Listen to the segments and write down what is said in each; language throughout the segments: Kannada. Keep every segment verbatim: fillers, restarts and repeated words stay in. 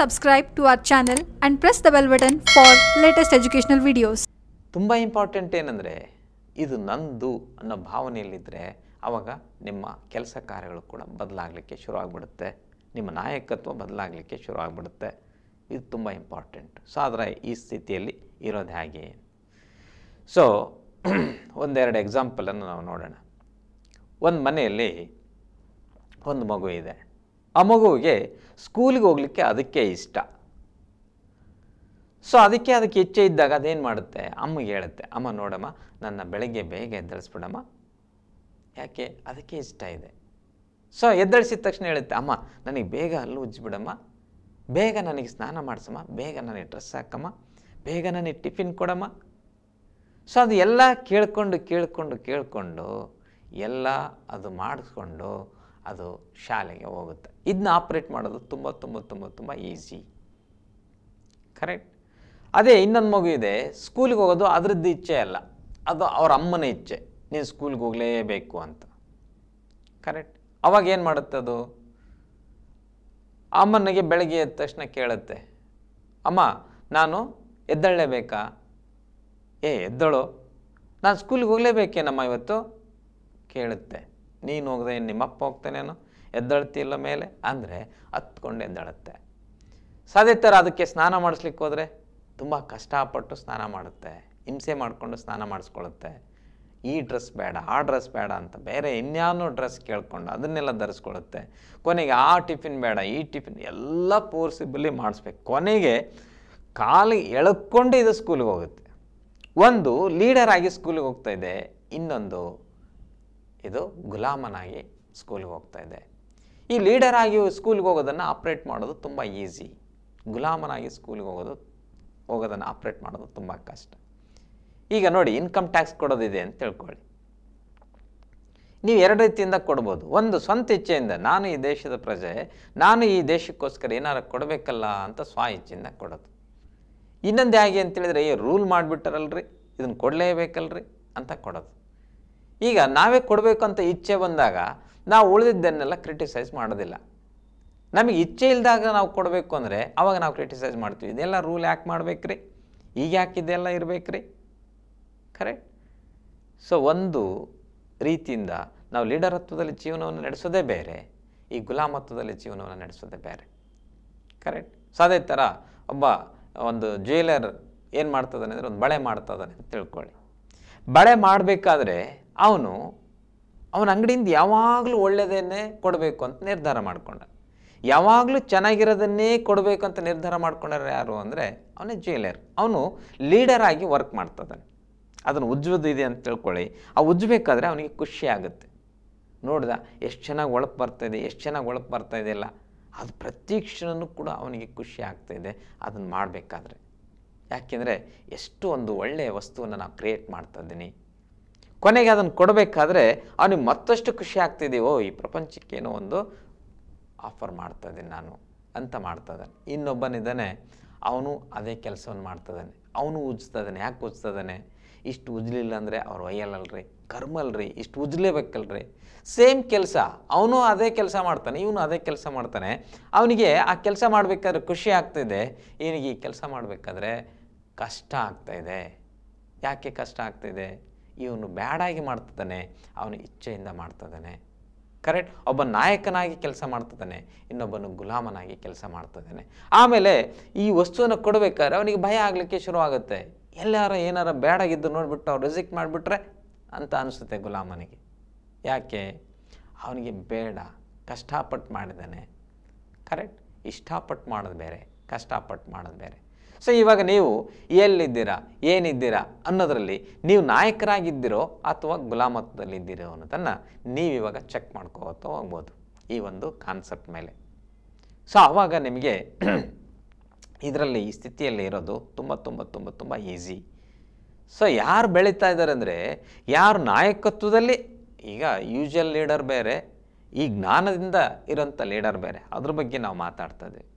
subscribe to our channel and press the bell button for latest educational videos. ತುಂಬಾ ಇಂಪಾರ್ಟೆಂಟ್ ಏನಂದ್ರೆ ಇದು ನಂದು ಅನ್ನೋ ಭಾವನೆಯಲ್ಲಿ ಇದ್ದರೆ ಆವಾಗ ನಿಮ್ಮ ಕೆಲಸ ಕಾರ್ಯಗಳು ಕೂಡ ಬದಲಾಗಲಿಕ್ಕೆ ಶುರು ಆಗಿಬಿಡುತ್ತೆ, ನಿಮ್ಮ ನಾಯಕತ್ವ ಬದಲಾಗಲಿಕ್ಕೆ ಶುರು ಆಗಿಬಿಡುತ್ತೆ. ಇದು ತುಂಬ ಇಂಪಾರ್ಟೆಂಟ್. ಸೊ ಆದರೆ ಈ ಸ್ಥಿತಿಯಲ್ಲಿ ಇರೋದು ಹಾಗೆ. ಸೊ ಒಂದೆರಡು ಎಕ್ಸಾಂಪಲನ್ನು ನಾವು ನೋಡೋಣ. ಒಂದು ಮನೆಯಲ್ಲಿ ಒಂದು ಮಗು ಇದೆ. ಆ ಮಗುವಿಗೆ ಸ್ಕೂಲಿಗೆ ಹೋಗಲಿಕ್ಕೆ ಅದಕ್ಕೆ ಇಷ್ಟ. ಸೊ ಅದಕ್ಕೆ ಅದಕ್ಕೆ ಇಚ್ಛೆ ಇದ್ದಾಗ ಅದೇನು ಮಾಡುತ್ತೆ, ಅಮ್ಮಗೆ ಹೇಳುತ್ತೆ, ಅಮ್ಮ ನೋಡಮ್ಮ ನನ್ನ ಬೆಳಗ್ಗೆ ಬೇಗ ಎದ್ದಳಿಸ್ಬಿಡಮ್ಮ, ಯಾಕೆ ಅದಕ್ಕೆ ಇಷ್ಟ ಇದೆ. ಸೊ ಎದ್ದಳಿಸಿದ ತಕ್ಷಣ ಹೇಳುತ್ತೆ, ಅಮ್ಮ ನನಗೆ ಬೇಗ ಹಲ್ಲು ಉಜ್ಜಿಬಿಡಮ್ಮ, ಬೇಗ ನನಗೆ ಸ್ನಾನ ಮಾಡಿಸಮ್ಮ, ಬೇಗ ನನಗೆ ಡ್ರೆಸ್ ಹಾಕಮ್ಮ, ಬೇಗ ನನಗೆ ಟಿಫಿನ್ ಕೊಡಮ್ಮ. ಸೊ ಅದು ಎಲ್ಲ ಕೇಳಿಕೊಂಡು ಕೇಳಿಕೊಂಡು ಕೇಳಿಕೊಂಡು ಎಲ್ಲ ಅದು ಮಾಡಿಸ್ಕೊಂಡು ಅದು ಶಾಲೆಗೆ ಹೋಗುತ್ತೆ. ಇದನ್ನ ಆಪ್ರೇಟ್ ಮಾಡೋದು ತುಂಬ ತುಂಬ ತುಂಬ ತುಂಬ ಈಸಿ, ಕರೆಕ್ಟ್. ಅದೇ ಇನ್ನೊಂದು ಮಗು ಇದೆ, ಸ್ಕೂಲಿಗೆ ಹೋಗೋದು ಅದರದ್ದು ಇಚ್ಛೆ ಅಲ್ಲ, ಅದು ಅವ್ರ ಅಮ್ಮನ ಇಚ್ಛೆ, ನೀನು ಸ್ಕೂಲ್ಗೆ ಹೋಗಲೇಬೇಕು ಅಂತ, ಕರೆಕ್ಟ್. ಅವಾಗ ಏನು ಮಾಡುತ್ತೆ ಅದು, ಅಮ್ಮನಿಗೆ ಬೆಳಗ್ಗೆ ಎದ್ದ ತಕ್ಷಣ ಕೇಳುತ್ತೆ, ಅಮ್ಮ ನಾನು ಎದ್ದಳಲೇಬೇಕಾ, ಏ ಎದ್ದಳು, ನಾನು ಸ್ಕೂಲಿಗೆ ಹೋಗಲೇಬೇಕೇನಮ್ಮ ಇವತ್ತು ಕೇಳುತ್ತೆ. ನೀನು ಹೋಗದೆ ನಿಮ್ಮಪ್ಪ ಹೋಗ್ತಾನೇನೋ, ಎದ್ದಳ್ತಿಲ್ಲ ಮೇಲೆ ಅಂದರೆ ಹತ್ಕೊಂಡು ಎದ್ದಳುತ್ತೆ. ಸಾಧ್ಯ ಥರ ಅದಕ್ಕೆ ಸ್ನಾನ ಮಾಡಿಸ್ಲಿಕ್ಕೆ ಹೋದರೆ ತುಂಬ ಕಷ್ಟಪಟ್ಟು ಸ್ನಾನ ಮಾಡುತ್ತೆ, ಹಿಂಸೆ ಮಾಡಿಕೊಂಡು ಸ್ನಾನ ಮಾಡಿಸ್ಕೊಳ್ಳುತ್ತೆ. ಈ ಡ್ರೆಸ್ ಬೇಡ, ಆ ಡ್ರೆಸ್ ಬೇಡ ಅಂತ ಬೇರೆ ಇನ್ಯಾನೋ ಡ್ರೆಸ್ ಕೇಳ್ಕೊಂಡು ಅದನ್ನೆಲ್ಲ ಧರಿಸ್ಕೊಳ್ಳುತ್ತೆ. ಕೊನೆಗೆ ಆ ಟಿಫಿನ್ ಬೇಡ, ಈ ಟಿಫಿನ್ ಎಲ್ಲ ಪೋರ್ಸಿಬಲಿ ಮಾಡಿಸ್ಬೇಕು. ಕೊನೆಗೆ ಕಾಲಿಗೆ ಎಳ್ಕೊಂಡು ಇದು ಸ್ಕೂಲಿಗೆ ಹೋಗುತ್ತೆ. ಒಂದು ಲೀಡರ್ ಆಗಿ ಸ್ಕೂಲಿಗೆ ಹೋಗ್ತಾ ಇದೆ, ಇನ್ನೊಂದು ಇದು ಗುಲಾಮನಾಗಿ ಸ್ಕೂಲಿಗೆ ಹೋಗ್ತಾ ಇದೆ. ಈ ಲೀಡರ್ ಆಗಿ ಸ್ಕೂಲ್ಗೆ ಹೋಗೋದನ್ನು ಆಪ್ರೇಟ್ ಮಾಡೋದು ತುಂಬ ಈಸಿ, ಗುಲಾಮನಾಗಿ ಸ್ಕೂಲ್ಗೆ ಹೋಗೋದು ಹೋಗೋದನ್ನು ಆಪ್ರೇಟ್ ಮಾಡೋದು ತುಂಬ ಕಷ್ಟ. ಈಗ ನೋಡಿ, ಇನ್ಕಮ್ ಟ್ಯಾಕ್ಸ್ ಕೊಡೋದಿದೆ ಅಂತ ತಿಳ್ಕೊಳ್ಳಿ. ನೀವು ಎರಡು ರೀತಿಯಿಂದ ಕೊಡ್ಬೋದು. ಒಂದು ಸ್ವಂತ ಇಚ್ಛೆಯಿಂದ, ನಾನು ಈ ದೇಶದ ಪ್ರಜೆ, ನಾನು ಈ ದೇಶಕ್ಕೋಸ್ಕರ ಏನಾರು ಕೊಡಬೇಕಲ್ಲ ಅಂತ ಸ್ವ ಇಚ್ಛೆಯಿಂದ ಕೊಡೋದು. ಇನ್ನೊಂದು ಹೇಗೆ ಅಂತೇಳಿದರೆ, ಏ ರೂಲ್ ಮಾಡಿಬಿಟ್ಟಾರಲ್ರಿ ಇದನ್ನು ಕೊಡಲೇಬೇಕಲ್ರಿ ಅಂತ ಕೊಡೋದು. ಈಗ ನಾವೇ ಕೊಡಬೇಕು ಅಂತ ಇಚ್ಛೆ ಬಂದಾಗ ನಾವು ಉಳಿದಿದ್ದನ್ನೆಲ್ಲ ಕ್ರಿಟಿಸೈಸ್ ಮಾಡೋದಿಲ್ಲ. ನಮಗೆ ಇಚ್ಛೆ ಇಲ್ಲದಾಗ ನಾವು ಕೊಡಬೇಕು ಅಂದರೆ ಆವಾಗ ನಾವು ಕ್ರಿಟಿಸೈಸ್ ಮಾಡ್ತೀವಿ, ಇದೆಲ್ಲ ರೂಲ್ ಯಾಕೆ ಮಾಡಬೇಕ್ರಿ, ಈಗ ಯಾಕೆ ಇದೆಲ್ಲ ಇರಬೇಕ್ರಿ, ಕರೆಕ್ಟ್. ಸೊ ಒಂದು ರೀತಿಯಿಂದ ನಾವು ಲೀಡರತ್ವದಲ್ಲಿ ಜೀವನವನ್ನು ನಡೆಸೋದೇ ಬೇರೆ, ಈ ಗುಲಾಮತ್ವದಲ್ಲಿ ಜೀವನವನ್ನು ನಡೆಸೋದೇ ಬೇರೆ, ಕರೆಕ್ಟ್. ಸೊ ಅದೇ ಥರ ಒಬ್ಬ ಒಂದು ಜ್ಯುವೆಲರ್ ಏನು ಮಾಡ್ತದಾನೆ ಅಂದರೆ, ಒಂದು ಬಳೆ ಮಾಡ್ತಾ ಇದ್ದಾನೆ ಅಂತ ತಿಳ್ಕೊಳ್ಳಿ. ಬಳೆ ಮಾಡಬೇಕಾದ್ರೆ ಅವನು ಅವನ ಅಂಗಡಿಯಿಂದ ಯಾವಾಗಲೂ ಒಳ್ಳೆಯದನ್ನೇ ಕೊಡಬೇಕು ಅಂತ ನಿರ್ಧಾರ ಮಾಡಿಕೊಂಡ, ಯಾವಾಗಲೂ ಚೆನ್ನಾಗಿರೋದನ್ನೇ ಕೊಡಬೇಕು ಅಂತ ನಿರ್ಧಾರ ಮಾಡ್ಕೊಂಡ್ರೆ ಯಾರು ಅಂದರೆ ಅವನೇ ಜ್ಯುವೆಲರ್. ಅವನು ಲೀಡರ್ ಆಗಿ ವರ್ಕ್ ಮಾಡ್ತದಾನೆ, ಅದನ್ನು ಉಜ್ಜೋದಿದೆ ಅಂತ ತಿಳ್ಕೊಳ್ಳಿ. ಆ ಉಜ್ಜಬೇಕಾದ್ರೆ ಅವನಿಗೆ ಖುಷಿ ಆಗುತ್ತೆ, ನೋಡ್ದ ಎಷ್ಟು ಚೆನ್ನಾಗಿ ಒಳಗೆ ಬರ್ತಾಯಿದೆ, ಎಷ್ಟು ಚೆನ್ನಾಗಿ ಒಳಗೆ ಬರ್ತಾಯಿದೆಯಲ್ಲ, ಅದು ಪ್ರತಿ ಕ್ಷಣವೂ ಕೂಡ ಅವನಿಗೆ ಖುಷಿ ಆಗ್ತಾಯಿದೆ ಅದನ್ನು ಮಾಡಬೇಕಾದ್ರೆ. ಯಾಕೆಂದರೆ ಎಷ್ಟು ಒಂದು ಒಳ್ಳೆಯ ವಸ್ತುವನ್ನು ನಾವು ಕ್ರಿಯೇಟ್ ಮಾಡ್ತಾಯಿದ್ದೀನಿ. ಕೊನೆಗೆ ಅದನ್ನು ಕೊಡಬೇಕಾದ್ರೆ ಅವನಿಗೆ ಮತ್ತಷ್ಟು ಖುಷಿ ಆಗ್ತಿದೆ, ಓ ಈ ಪ್ರಪಂಚಕ್ಕೇನೋ ಒಂದು ಆಫರ್ ಮಾಡ್ತಾ ಇದ್ದೀನಿ ನಾನು ಅಂತ ಮಾಡ್ತಾ ಇದ್ದಾನೆ. ಇನ್ನೊಬ್ಬನಿದ್ದಾನೆ, ಅವನು ಅದೇ ಕೆಲಸವನ್ನು ಮಾಡ್ತಾಯಿದ್ದಾನೆ, ಅವನು ಉಜ್ತಾಯಿದ್ದಾನೆ. ಯಾಕೆ ಉಜ್ತಾಯಿದ್ದಾನೆ, ಇಷ್ಟು ಉಜ್ಲಿಲ್ಲ ಅಂದರೆ ಅವ್ರು ಒಯ್ಯಲ್ಲಲ್ರಿ, ಕರ್ಮಲ್ರಿ, ಇಷ್ಟು ಉಜ್ಲೇಬೇಕಲ್ರಿ. ಸೇಮ್ ಕೆಲಸ, ಅವನು ಅದೇ ಕೆಲಸ ಮಾಡ್ತಾನೆ, ಇವನು ಅದೇ ಕೆಲಸ ಮಾಡ್ತಾನೆ. ಅವನಿಗೆ ಆ ಕೆಲಸ ಮಾಡಬೇಕಾದ್ರೆ ಖುಷಿ ಆಗ್ತಾಯಿದೆ, ಇವನಿಗೆ ಈ ಕೆಲಸ ಮಾಡಬೇಕಾದ್ರೆ ಕಷ್ಟ ಆಗ್ತಾಯಿದೆ. ಯಾಕೆ ಕಷ್ಟ ಆಗ್ತಾಯಿದೆ, ಇವನು ಬ್ಯಾಡಾಗಿ ಮಾಡ್ತಿದ್ದಾನೆ, ಅವನು ಇಚ್ಛೆಯಿಂದ ಮಾಡ್ತಿದ್ದಾನೆ, ಕರೆಕ್ಟ್. ಒಬ್ಬ ನಾಯಕನಾಗಿ ಕೆಲಸ ಮಾಡ್ತಿದ್ದಾನೆ, ಇನ್ನೊಬ್ಬನು ಗುಲಾಮನಾಗಿ ಕೆಲಸ ಮಾಡ್ತಿದ್ದಾನೆ. ಆಮೇಲೆ ಈ ವಸ್ತುವನ್ನು ಕೊಡಬೇಕಾದ್ರೆ ಅವನಿಗೆ ಭಯ ಆಗಲಿಕ್ಕೆ ಶುರುವಾಗುತ್ತೆ, ಎಲ್ಲಾರ ಏನಾರ ಬ್ಯಾಡಾಗಿದ್ದು ನೋಡಿಬಿಟ್ಟು ಅವ್ರು ರಿಜೆಕ್ಟ್ ಮಾಡಿಬಿಟ್ರೆ ಅಂತ ಅನಿಸುತ್ತೆ ಗುಲಾಮನಿಗೆ. ಯಾಕೆ, ಅವನಿಗೆ ಬೇಡ, ಕಷ್ಟಪಟ್ಟು ಮಾಡಿದ್ದಾನೆ, ಕರೆಕ್ಟ್. ಇಷ್ಟಪಟ್ಟು ಮಾಡೋದು ಬೇರೆ, ಕಷ್ಟಪಟ್ಟು ಮಾಡೋದು ಬೇರೆ. ಸೊ ಇವಾಗ ನೀವು ಎಲ್ಲಿದ್ದೀರಾ, ಏನಿದ್ದೀರಾ ಅನ್ನೋದರಲ್ಲಿ ನೀವು ನಾಯಕರಾಗಿದ್ದೀರೋ ಅಥವಾ ಗುಲಾಮತ್ವದಲ್ಲಿದ್ದೀರೋ ಅನ್ನೋದನ್ನು ನೀವಿವಾಗ ಚೆಕ್ ಮಾಡ್ಕೋತಾ ಹೋಗ್ಬೋದು ಈ ಒಂದು ಕಾನ್ಸೆಪ್ಟ್ ಮೇಲೆ. ಸೊ ಆವಾಗ ನಿಮಗೆ ಇದರಲ್ಲಿ ಈ ಸ್ಥಿತಿಯಲ್ಲಿ ಇರೋದು ತುಂಬ ತುಂಬ ತುಂಬ ತುಂಬ ಈಸಿ. ಸೊ ಯಾರು ಬೆಳೀತಾ ಇದ್ದಾರೆ ಅಂದರೆ, ಯಾರು ನಾಯಕತ್ವದಲ್ಲಿ, ಈಗ ಯೂಶುವಲ್ ಲೀಡರ್ ಬೇರೆ, ಈ ಜ್ಞಾನದಿಂದ ಇರೋಂಥ ಲೀಡರ್ ಬೇರೆ, ಅದ್ರ ಬಗ್ಗೆ ನಾವು ಮಾತಾಡ್ತಾ ಇದ್ದೀವಿ.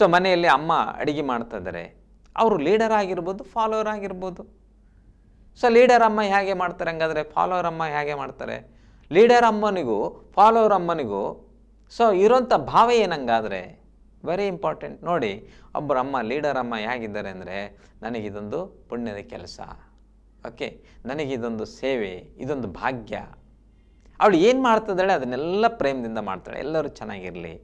ಸೊ ಮನೆಯಲ್ಲಿ ಅಮ್ಮ ಅಡುಗೆ ಮಾಡ್ತಾ ಇದ್ದಾರೆ, ಅವರು ಲೀಡರ್ ಆಗಿರ್ಬೋದು, ಫಾಲೋವರ್ ಆಗಿರ್ಬೋದು. ಸೊ ಲೀಡರ್ ಅಮ್ಮ ಹೇಗೆ ಮಾಡ್ತಾರೆ ಹಂಗಾದರೆ ಫಾಲೋವರ್ ಅಮ್ಮ ಹೇಗೆ ಮಾಡ್ತಾರೆ, ಲೀಡರ್ ಅಮ್ಮನಿಗೂ ಫಾಲೋವರ್ ಅಮ್ಮನಿಗೂ ಸೊ ಇರೋಂಥ ಭಾವ ಏನಂಗಾದರೆ ವೆರಿ ಇಂಪಾರ್ಟೆಂಟ್. ನೋಡಿ, ಒಬ್ಬರು ಅಮ್ಮ ಲೀಡರ್ ಅಮ್ಮ ಹೇಗಿದ್ದಾರೆ ಅಂದರೆ, ನನಗಿದೊಂದು ಪುಣ್ಯದ ಕೆಲಸ, ಓಕೆ, ನನಗಿದೊಂದು ಸೇವೆ, ಇದೊಂದು ಭಾಗ್ಯ. ಅವಳು ಏನು ಮಾಡ್ತಿದ್ದಾಳೆ ಅದನ್ನೆಲ್ಲ ಪ್ರೇಮದಿಂದ ಮಾಡ್ತಾಳೆ. ಎಲ್ಲರೂ ಚೆನ್ನಾಗಿರಲಿ,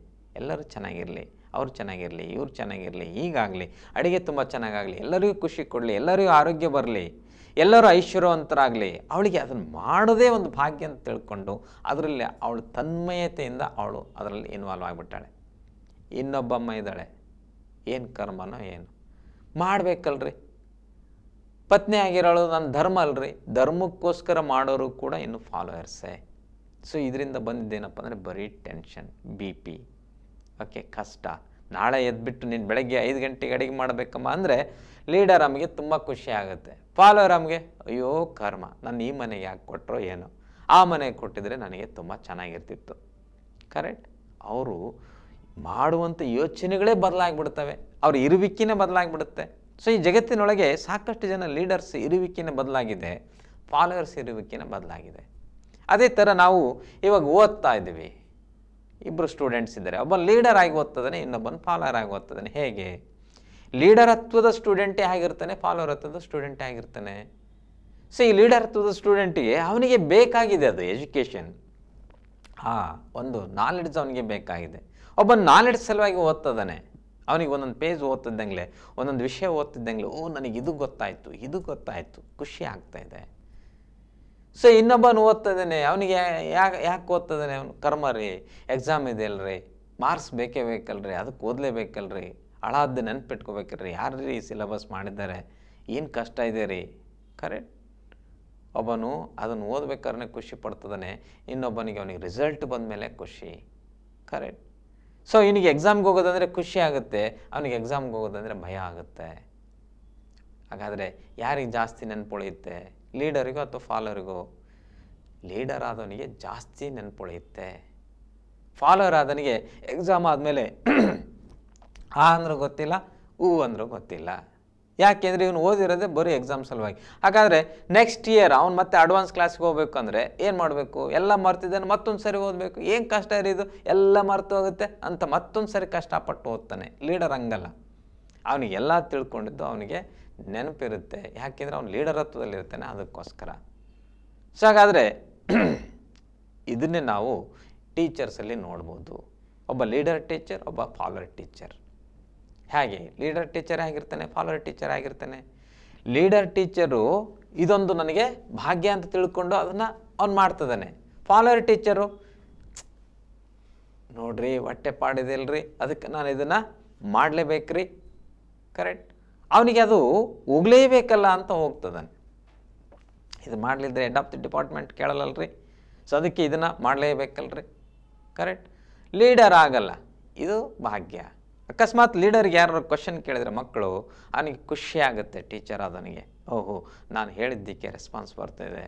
ಎಲ್ಲರೂ ಚೆನ್ನಾಗಿರಲಿ, ಅವ್ರು ಚೆನ್ನಾಗಿರಲಿ, ಇವ್ರು ಚೆನ್ನಾಗಿರಲಿ, ಈಗಾಗಲಿ ಅಡುಗೆ ತುಂಬ ಚೆನ್ನಾಗಾಗಲಿ, ಎಲ್ಲರಿಗೂ ಖುಷಿ ಕೊಡಲಿ, ಎಲ್ಲರಿಗೂ ಆರೋಗ್ಯ ಬರಲಿ, ಎಲ್ಲರೂ ಐಶ್ವರ್ಯವಂತರಾಗಲಿ, ಅವಳಿಗೆ ಅದನ್ನು ಮಾಡೋದೇ ಒಂದು ಭಾಗ್ಯ ಅಂತ ತಿಳ್ಕೊಂಡು ಅದರಲ್ಲಿ ಅವಳು ತನ್ಮಯತೆಯಿಂದ ಅವಳು ಅದರಲ್ಲಿ ಇನ್ವಾಲ್ವ್ ಆಗಿಬಿಟ್ಟಾಳೆ. ಇನ್ನೊಬ್ಬಮ್ಮ ಇದ್ದಾಳೆ, ಏನು ಕರ್ಮನೋ ಏನು ಮಾಡಬೇಕಲ್ರಿ, ಪತ್ನಿ ಆಗಿರೋಳು ನನ್ನ ಧರ್ಮ ಅಲ್ರಿ, ಧರ್ಮಕ್ಕೋಸ್ಕರ ಮಾಡೋರು ಕೂಡ ಇನ್ನು ಫಾಲೋಯರ್ಸೇ. ಸೊ ಇದರಿಂದ ಬಂದಿದ್ದೇನಪ್ಪ ಅಂದರೆ ಬರೀ ಟೆನ್ಷನ್, ಬಿ ಪಿ, ಓಕೆ, ಕಷ್ಟ. ನಾಳೆ ಎದ್ಬಿಟ್ಟು ನೀನು ಬೆಳಗ್ಗೆ ಐದು ಗಂಟೆಗೆ ಅಡುಗೆ ಮಾಡಬೇಕಮ್ಮ ಅಂದರೆ ಲೀಡರ್ ಅಮ್ಮಗೆ ತುಂಬ ಖುಷಿ ಆಗುತ್ತೆ, ಫಾಲೋವರ್ ಅಮ್ಗೆ ಅಯ್ಯೋ ಕರ್ಮ, ನಾನು ಈ ಮನೆಗೆ ಯಾಕೆ ಕೊಟ್ಟರೋ ಏನೋ, ಆ ಮನೆಗೆ ಕೊಟ್ಟಿದ್ರೆ ನನಗೆ ತುಂಬ ಚೆನ್ನಾಗಿರ್ತಿತ್ತು. ಕರೆಕ್ಟ್, ಅವರು ಮಾಡುವಂಥ ಯೋಚನೆಗಳೇ ಬದಲಾಗಿಬಿಡ್ತವೆ, ಅವ್ರ ಇರುವಿಕೆನೇ ಬದಲಾಗಿಬಿಡುತ್ತೆ. ಸೊ ಈ ಜಗತ್ತಿನೊಳಗೆ ಸಾಕಷ್ಟು ಜನ ಲೀಡರ್ಸ್ ಇರುವಿಕೆನೇ ಬದಲಾಗಿದೆ, ಫಾಲೋವರ್ಸ್ ಇರುವಿಕೆನೇ ಬದಲಾಗಿದೆ. ಅದೇ ಥರ ನಾವು ಇವಾಗ ಓದ್ತಾ ಇದ್ದೀವಿ, ಇಬ್ಬರು ಸ್ಟೂಡೆಂಟ್ಸ್ ಇದ್ದಾರೆ, ಒಬ್ಬ ಲೀಡರ್ ಆಗಿ ಓದ್ತದಾನೆ, ಇನ್ನೊಬ್ಬನ ಫಾಲೋವರ್ ಆಗಿ ಓದ್ತದಾನೆ. ಹೇಗೆ ಲೀಡರತ್ವದ ಸ್ಟೂಡೆಂಟೇ ಆಗಿರ್ತಾನೆ, ಫಾಲೋವರತ್ವದ ಸ್ಟೂಡೆಂಟೇ ಆಗಿರ್ತಾನೆ. ಸೊ ಈ ಲೀಡರತ್ವದ ಸ್ಟೂಡೆಂಟಿಗೆ ಅವನಿಗೆ ಬೇಕಾಗಿದೆ ಅದು ಎಜುಕೇಷನ್, ಹಾಂ, ಒಂದು ನಾಲೆಡ್ಜ್ ಅವನಿಗೆ ಬೇಕಾಗಿದೆ. ಒಬ್ಬ ನಾಲೆಡ್ಜ್ ಸಲುವಾಗಿ ಓದ್ತದಾನೆ, ಅವನಿಗೆ ಒಂದೊಂದು ಪೇಜ್ ಓದ್ತಿದ್ದಂಗೆ, ಒಂದೊಂದು ವಿಷಯ ಓದ್ತಿದ್ದಂಗೆ, ಓ ನನಗೆ ಇದು ಗೊತ್ತಾಯಿತು, ಇದು ಗೊತ್ತಾಯಿತು, ಖುಷಿ ಆಗ್ತಾಯಿದೆ. ಸೊ ಇನ್ನೊಬ್ಬನು ಓದ್ತದಾನೆ, ಅವನಿಗೆ ಯಾಕೆ ಯಾಕೆ ಓದ್ತದಾನೆ, ಅವನು ಕರ್ಮ ರೀ, ಎಕ್ಸಾಮ್ ಇದೆ ಅಲ್ರಿ, ಮಾರ್ಕ್ಸ್ ಬೇಕೇ ಬೇಕಲ್ರಿ, ಅದಕ್ಕೆ ಓದಲೇಬೇಕಲ್ರಿ, ಹಳಾದ್ದು ನೆನ್ಪಿಟ್ಕೋಬೇಕ್ರಿ, ಯಾರು ರೀ ಸಿಲೆಬಸ್ ಮಾಡಿದ್ದಾರೆ, ಏನು ಕಷ್ಟ ಇದೆ ರೀ. ಕರೆಕ್ಟ್, ಒಬ್ಬನು ಅದನ್ನು ಓದ್ಬೇಕಾದ್ರೆ ಖುಷಿ ಪಡ್ತದಾನೆ, ಇನ್ನೊಬ್ಬನಿಗೆ ಅವನಿಗೆ ರಿಸಲ್ಟ್ ಬಂದ ಮೇಲೆ ಖುಷಿ. ಕರೆಕ್ಟ್, ಸೊ ಇವನಿಗೆ ಎಕ್ಸಾಮ್ಗೆ ಹೋಗೋದಂದರೆ ಖುಷಿ ಆಗುತ್ತೆ, ಅವನಿಗೆ ಎಕ್ಸಾಮ್ಗೆ ಹೋಗೋದಂದರೆ ಭಯ ಆಗುತ್ತೆ. ಹಾಗಾದರೆ ಯಾರಿಗೆ ಜಾಸ್ತಿ ನೆನ್ಪುಳಿಯುತ್ತೆ, ಲೀಡರಿಗೂ ಅಥವಾ ಫಾಲೋವರಿಗೂ? ಲೀಡರ್ ಆದವನಿಗೆ ಜಾಸ್ತಿ ನೆನ್ಪುಳಿಯುತ್ತೆ, ಫಾಲೋವರ್ ಆದವನಿಗೆ ಎಕ್ಸಾಮ್ ಆದಮೇಲೆ ಆ ಅಂದರೂ ಗೊತ್ತಿಲ್ಲ, ಹೂ ಅಂದರೂ ಗೊತ್ತಿಲ್ಲ. ಯಾಕೆಂದರೆ ಇವನು ಓದಿರೋದೇ ಬರೀ ಎಕ್ಸಾಮ್ ಸಲುವಾಗಿ. ಹಾಗಾದರೆ ನೆಕ್ಸ್ಟ್ ಇಯರ್ ಅವ್ನು ಮತ್ತೆ ಅಡ್ವಾನ್ಸ್ ಕ್ಲಾಸ್ಗೆ ಹೋಗಬೇಕು ಅಂದರೆ ಏನು ಮಾಡಬೇಕು, ಎಲ್ಲ ಮರ್ತಿದ್ದಾನೆ, ಮತ್ತೊಂದು ಸರಿ ಓದಬೇಕು, ಏನು ಕಷ್ಟ ಇರೋದು, ಎಲ್ಲ ಮರ್ತು ಹೋಗುತ್ತೆ ಅಂತ ಮತ್ತೊಂದು ಸರಿ ಕಷ್ಟಪಟ್ಟು ಓದ್ತಾನೆ. ಲೀಡರ್ ಹಂಗಲ್ಲ, ಅವನಿಗೆ ಎಲ್ಲ ತಿಳ್ಕೊಂಡಿದ್ದು ಅವನಿಗೆ ನೆನಪಿರುತ್ತೆ, ಯಾಕೆಂದರೆ ಅವ್ನು ಲೀಡರತ್ವದಲ್ಲಿರ್ತಾನೆ, ಅದಕ್ಕೋಸ್ಕರ. ಸೊ ಹಾಗಾದರೆ ಇದನ್ನೇ ನಾವು ಟೀಚರ್ಸಲ್ಲಿ ನೋಡ್ಬೋದು, ಒಬ್ಬ ಲೀಡರ್ ಟೀಚರ್, ಒಬ್ಬ ಫಾಲೋವರ್ ಟೀಚರ್. ಹೇಗೆ ಲೀಡರ್ ಟೀಚರ್ ಆಗಿರ್ತಾನೆ, ಫಾಲೋವರ್ ಟೀಚರ್ ಆಗಿರ್ತಾನೆ. ಲೀಡರ್ ಟೀಚರು ಇದೊಂದು ನನಗೆ ಭಾಗ್ಯ ಅಂತ ತಿಳ್ಕೊಂಡು ಅದನ್ನು ಅವ್ನು ಮಾಡ್ತದಾನೆ. ಫಾಲೋವರ್ ಟೀಚರು ನೋಡ್ರಿ ಹೊಟ್ಟೆ ಪಾಡಿದೆ ಅಲ್ರಿ, ಅದಕ್ಕೆ ನಾನು ಇದನ್ನು ಮಾಡಲೇಬೇಕ್ರಿ. ಕರೆಕ್ಟ್, ಅವನಿಗೆ ಅದು ಹೋಗಲೇಬೇಕಲ್ಲ ಅಂತ ಹೋಗ್ತದಾನೆ. ಇದು ಮಾಡಲಿದ್ರೆ ಹೆಡ್ ಆಫ್ ದಿ ಡಿಪಾರ್ಟ್ಮೆಂಟ್ ಕೇಳಲ್ಲಲ್ರಿ, ಸೊ ಅದಕ್ಕೆ ಇದನ್ನು ಮಾಡಲೇಬೇಕಲ್ರಿ. ಕರೆಕ್ಟ್, ಲೀಡರ್ ಆಗಲ್ಲ, ಇದು ಭಾಗ್ಯ. ಅಕಸ್ಮಾತ್ ಲೀಡರ್ಗೆ ಯಾರು ಕ್ವಶನ್ ಕೇಳಿದರೆ ಮಕ್ಕಳು, ಅವನಿಗೆ ಖುಷಿ ಆಗುತ್ತೆ, ಟೀಚರ್ ಆದವನಿಗೆ, ಓಹೋ ನಾನು ಹೇಳಿದ್ದಕ್ಕೆ ರೆಸ್ಪಾನ್ಸ್ ಬರ್ತಾಯಿದೆ.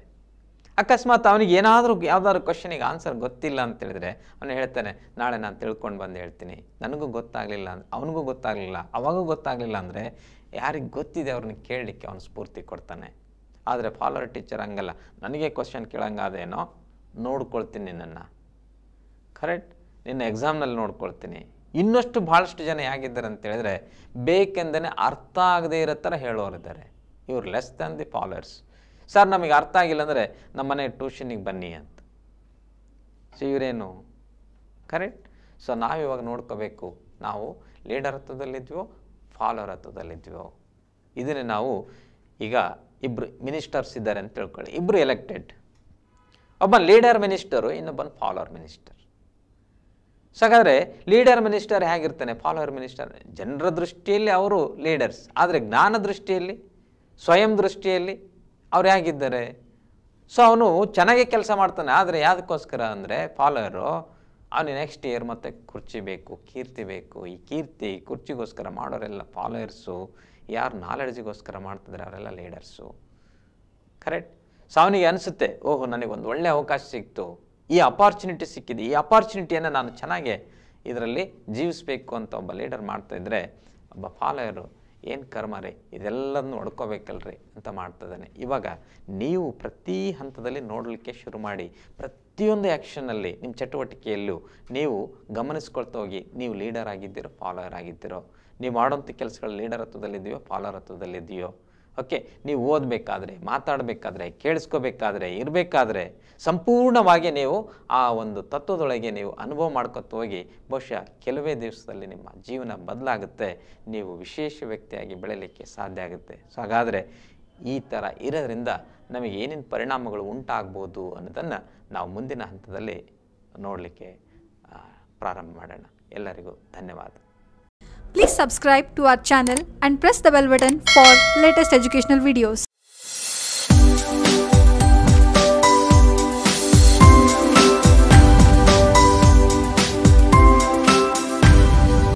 ಅಕಸ್ಮಾತ್ ಅವನಿಗೆ ಏನಾದರೂ ಯಾವುದಾದ್ರು ಕ್ವಶನಿಗೆ ಆನ್ಸರ್ ಗೊತ್ತಿಲ್ಲ ಅಂತೇಳಿದರೆ ಅವನು ಹೇಳ್ತಾನೆ, ನಾಳೆ ನಾನು ತಿಳ್ಕೊಂಡು ಬಂದು ಹೇಳ್ತೀನಿ, ನನಗೂ ಗೊತ್ತಾಗಲಿಲ್ಲ ಅಂದರೆ, ಅವನಿಗೂ ಗೊತ್ತಾಗಲಿಲ್ಲ, ಅವಾಗೂ ಗೊತ್ತಾಗಲಿಲ್ಲ ಅಂದರೆ ಯಾರಿಗೆ ಗೊತ್ತಿದೆ ಅವ್ರನ್ನ ಕೇಳಲಿಕ್ಕೆ ಅವನು ಸ್ಫೂರ್ತಿ ಕೊಡ್ತಾನೆ. ಆದರೆ ಫಾಲೋವರ್ ಟೀಚರ್ ಹಂಗಲ್ಲ, ನನಗೆ ಕ್ವಶನ್ ಕೇಳಂಗಾದೇನೋ ನೋಡ್ಕೊಳ್ತೀನಿ ನಿನ್ನನ್ನು, ಕರೆಕ್ಟ್, ನಿನ್ನ ಎಕ್ಸಾಮ್ನಲ್ಲಿ ನೋಡ್ಕೊಳ್ತೀನಿ. ಇನ್ನಷ್ಟು ಭಾಳಷ್ಟು ಜನ ಹೇಗಿದ್ದಾರೆ ಅಂತೇಳಿದರೆ ಬೇಕೆಂದೇ ಅರ್ಥ ಆಗದೇ ಇರೋ ಥರ ಹೇಳೋರಿದ್ದಾರೆ, ಇವ್ರು less than the followers. Sir ನಮಗೆ ಅರ್ಥ ಆಗಿಲ್ಲ ಅಂದರೆ ನಮ್ಮ ಮನೆ ಟ್ಯೂಷನಿಗೆ ಬನ್ನಿ ಅಂತ. ಸೊ ಇವರೇನು, ಕರೆಕ್ಟ್. ಸೊ ನಾವಿವಾಗ ನೋಡ್ಕೋಬೇಕು, ನಾವು ಲೀಡರ್ ಹತ್ತದಲ್ಲಿದ್ವೋ ಫಾಲೋವರ್ ಹತ್ತದಲ್ಲಿದ್ವೋ. ಇದನ್ನೇ ನಾವು ಈಗ ಇಬ್ಬರು ಮಿನಿಸ್ಟರ್ಸ್ ಇದ್ದಾರೆ ಅಂತ ತಿಳ್ಕೊಳ್ಳಿ, ಇಬ್ಬರು ಎಲೆಕ್ಟೆಡ್, ಒಬ್ಬ ಲೀಡರ್ ಮಿನಿಸ್ಟರು, ಇನ್ನೊಬ್ಬನ ಫಾಲೋವರ್ ಮಿನಿಸ್ಟರ್. ಸೊ ಹಾಗಾದರೆ ಲೀಡರ್ ಮಿನಿಸ್ಟರ್ ಹೇಗಿರ್ತಾನೆ, ಫಾಲೋವರ್ ಮಿನಿಸ್ಟರ್. ಜನರ ದೃಷ್ಟಿಯಲ್ಲಿ ಅವರು ಲೀಡರ್ಸ್, ಆದರೆ ಜ್ಞಾನ ದೃಷ್ಟಿಯಲ್ಲಿ, ಸ್ವಯಂ ದೃಷ್ಟಿಯಲ್ಲಿ ಅವ್ರು ಹೇಗಿದ್ದಾರೆ. ಸೊ ಅವನು ಚೆನ್ನಾಗೇ ಕೆಲಸ ಮಾಡ್ತಾನೆ, ಆದರೆ ಯಾವುದಕ್ಕೋಸ್ಕರ ಅಂದರೆ ಫಾಲೋವರು ಅವನಿಗೆ ನೆಕ್ಸ್ಟ್ ಇಯರ್ ಮತ್ತೆ ಕುರ್ಚಿ ಬೇಕು, ಕೀರ್ತಿ ಬೇಕು. ಈ ಕೀರ್ತಿ ಕುರ್ಚಿಗೋಸ್ಕರ ಮಾಡೋರೆಲ್ಲ ಫಾಲೋಯರ್ಸು, ಯಾರು ನಾಲೆಡ್ಜಿಗೋಸ್ಕರ ಮಾಡ್ತಿದ್ರೆ ಅವರೆಲ್ಲ ಲೀಡರ್ಸು. ಕರೆಕ್ಟ್, ಸೊ ಅವನಿಗೆ ಅನಿಸುತ್ತೆ, ಓಹೋ ನನಗೊಂದು ಒಳ್ಳೆಯ ಅವಕಾಶ ಸಿಕ್ತು, ಈ ಅಪಾರ್ಚುನಿಟಿ ಸಿಕ್ಕಿದೆ, ಈ ಅಪಾರ್ಚುನಿಟಿಯನ್ನು ನಾನು ಚೆನ್ನಾಗೆ ಇದರಲ್ಲಿ ಜೀವಿಸಬೇಕು ಅಂತ ಒಬ್ಬ ಲೀಡರ್ ಮಾಡ್ತಾಯಿದ್ರೆ, ಒಬ್ಬ ಫಾಲೋವರು ಏನು ಕರ್ಮ ರೀ ಇದೆಲ್ಲದನ್ನು ಹೊಡ್ಕೋಬೇಕಲ್ರಿ ಅಂತ ಮಾಡ್ತದಾನೆ. ಇವಾಗ ನೀವು ಪ್ರತಿ ಹಂತದಲ್ಲಿ ನೋಡಲಿಕ್ಕೆ ಶುರು ಮಾಡಿ, ಪ್ರತಿಯೊಂದು ಆ್ಯಕ್ಷನಲ್ಲಿ ನಿಮ್ಮ ಚಟುವಟಿಕೆಯಲ್ಲೂ ನೀವು ಗಮನಿಸ್ಕೊಳ್ತಾ ಹೋಗಿ, ನೀವು ಲೀಡರ್ ಆಗಿದ್ದೀರೋ ಫಾಲೋವರ್ ಆಗಿದ್ದೀರೋ, ನೀವು ಮಾಡೋಂಥ ಕೆಲಸಗಳು ಲೀಡರ್ ಹತ್ತದಲ್ಲಿದ್ದೀಯೋ ಫಾಲೋವರ್ ಹತ್ತದಲ್ಲಿದ್ದೀಯೋ, ಓಕೆ, ನೀವು ಓದಬೇಕಾದ್ರೆ, ಮಾತಾಡಬೇಕಾದ್ರೆ, ಕೇಳಿಸ್ಕೋಬೇಕಾದ್ರೆ, ಇರಬೇಕಾದ್ರೆ ಸಂಪೂರ್ಣವಾಗಿ ನೀವು ಆ ಒಂದು ತತ್ವದೊಳಗೆ ನೀವು ಅನುಭವ ಮಾಡ್ಕೊತ ಹೋಗಿ, ಬಹುಶಃ ಕೆಲವೇ ದಿವಸದಲ್ಲಿ ನಿಮ್ಮ ಜೀವನ ಬದಲಾಗುತ್ತೆ, ನೀವು ವಿಶೇಷ ವ್ಯಕ್ತಿಯಾಗಿ ಬೆಳೆಯಲಿಕ್ಕೆ ಸಾಧ್ಯ ಆಗುತ್ತೆ. ಸೊ ಹಾಗಾದರೆ ಈ ಥರ ಇರೋದ್ರಿಂದ ನಮಗೆ ಏನೇನು ಪರಿಣಾಮಗಳು ಉಂಟಾಗ್ಬೋದು ಅನ್ನೋದನ್ನು ನಾವು ಮುಂದಿನ ಹಂತದಲ್ಲಿ ನೋಡಲಿಕ್ಕೆ ಪ್ರಾರಂಭ ಮಾಡೋಣ. ಎಲ್ಲರಿಗೂ ಧನ್ಯವಾದ. Please subscribe to our channel and press the bell button for latest educational videos.